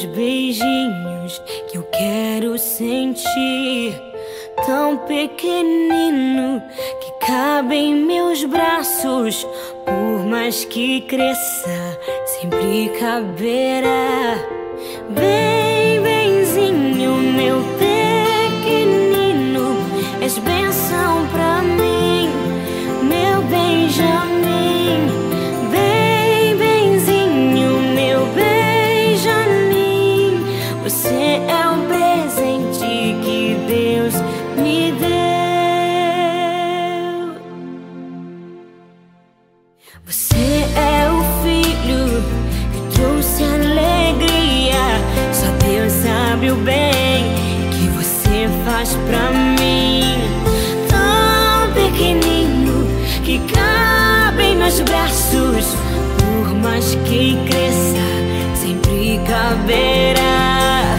teus beijinhos que eu quero sentir, tão pequenino que cabe em meus braços. Por mais que cresça, sempre caberá. Bem, benzinho, meu pequenino, és benção pra mim, meu Benjamin. Bem, benzinho, meu Benjamin, você é um presente que Deus me deu. Você é o filho que trouxe alegria. Só Deus sabe o bem que você faz pra mim. Tão pequenino que cabe em meus braços. Por mais que cresça, sempre caberá.